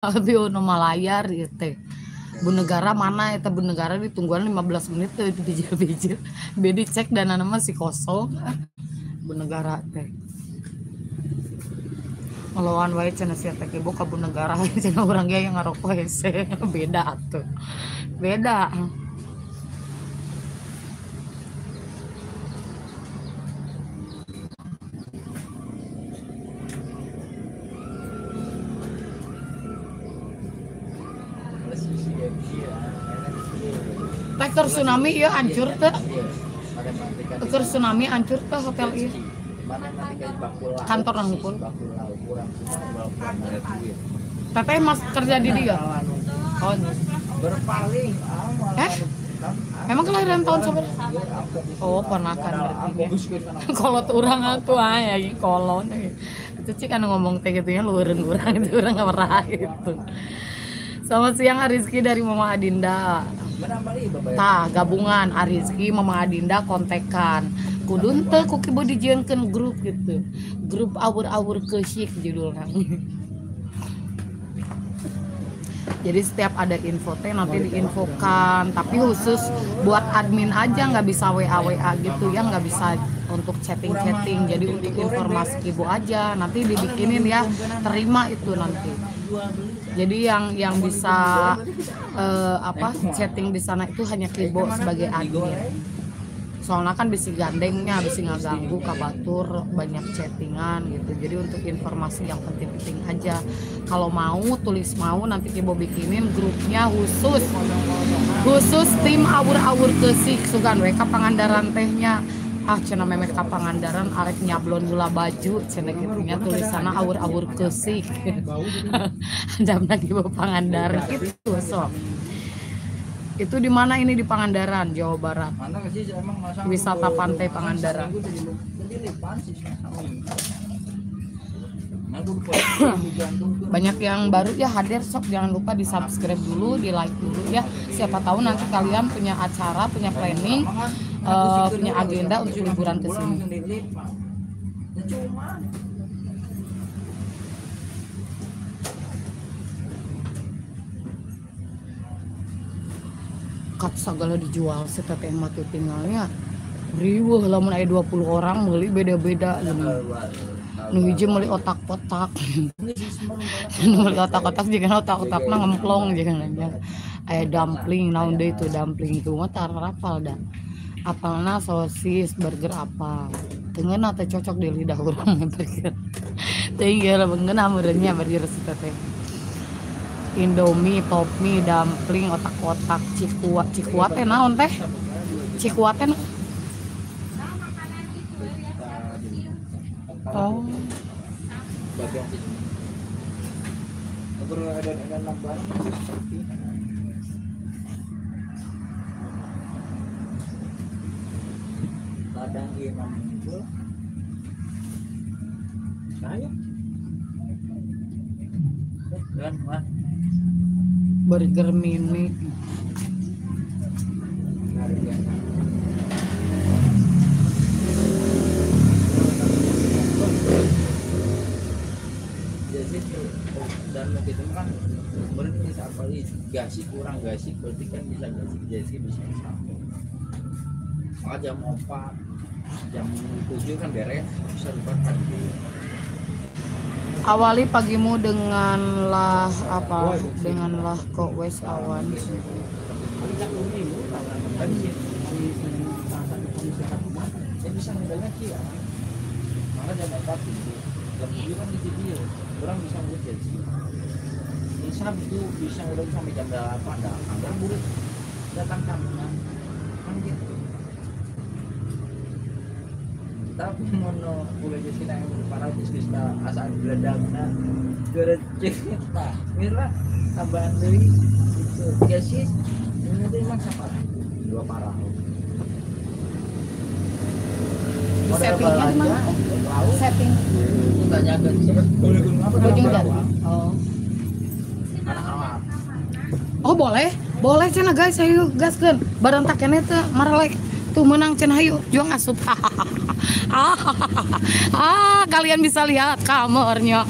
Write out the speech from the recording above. Lebih nama layar itu bunegara mana itu bunegara ditungguan 15 menit itu bijil-bijil beda cek dan nama si kosong bunegara teh melawan wae cenah sia teh ibu ka bunegara cenah urang ge yang ngaroko hese beda atuh beda. Faktor tsunami ya hancur teh. Faktor tsunami hancur teh hotel ieu. Kantor nangkul. Teteh mas kerja di dia. Oh. Berpaling. Emang kelahiran tahun seberapa? Oh, ponakan berarti. Kolot urang atuh aya kolot. Cuci kan ngomong teh gitu ya lueureun urang itu urang ngarah gitu. Selamat siang Rizky dari Mama Adinda. Tah gabungan Arizki Mama Adinda kontekan kudu henteu ku kieu dijieunkeun grup gitu. Grup awur-awur keusik judulna. Jadi setiap ada info teh nanti diinfokan, tapi khusus buat admin aja nggak bisa WA gitu ya, nggak bisa untuk chatting-chatting. Jadi untuk informasi ibu aja nanti dibikinin ya, terima itu nanti. Jadi yang bisa chatting di sana itu hanya Kibo sebagai admin. Soalnya kan bisa gandengnya, bisa ngeganggu, kabatur, banyak chattingan gitu. Jadi untuk informasi yang penting-penting aja. Kalau mau tulis mau nanti Kibo bikinin grupnya khusus tim awur-awur kesik sugan WK Pangandaran tehnya. Ah cenah memek ka Pangandaran arek nyablon heula baju cenah kitu nya tulisanna awur-awur keusik. Jamna di Pangandaran itu sok. Itu di mana ini di Pangandaran, Jawa Barat. Wisata pantai Pangandaran. Banyak yang baru ya hadir sok, jangan lupa di subscribe dulu, di like dulu ya. Siapa tahu nanti kalian punya acara, punya planning, punya agenda untuk liburan ke sini. Kat segala dijual seteteh mati tinggalnya riweuh lamun aya 20 orang meuli beda-beda nu hiji meuli otak-otak nu otak-otak jeung otak-otakna ngemplong jeung aya dumpling naon deui tuh dumpling tuh mah tar rapal da apalna sosis burger apa teungeuna teh cocok di lidah urang burger teh geura beungeuna meureunnya burger seteteh Indomie, top mie, dumpling, otak-otak, cikua teh naon teh? Cikua teh. Oh. Burger mini dan begitu kan bisa apalagi gasik kurang gasik berarti kan bisa gasik jadi bisa sampai jam 4 jam 7 kan beres bisa dipakai. Awali pagimu denganlah kok wes awan. Bisa sampai jam 8 datang kan gitu. Tapi mono boleh jadi yang para bisnis kita asal beladangnya juara cerita, mila tambahan dari itu gasis ini tuh emang separah dua parah. Settingnya mana? Setting. Tanya ke siapa? Boleh gunung apa? Gunung jati. Oh. Anak-anak. Oh boleh cina guys, ayo gas kan. Barang taknya itu marlek. Tuh menang cenah hayu juang asup. Kalian bisa lihat kamarnya.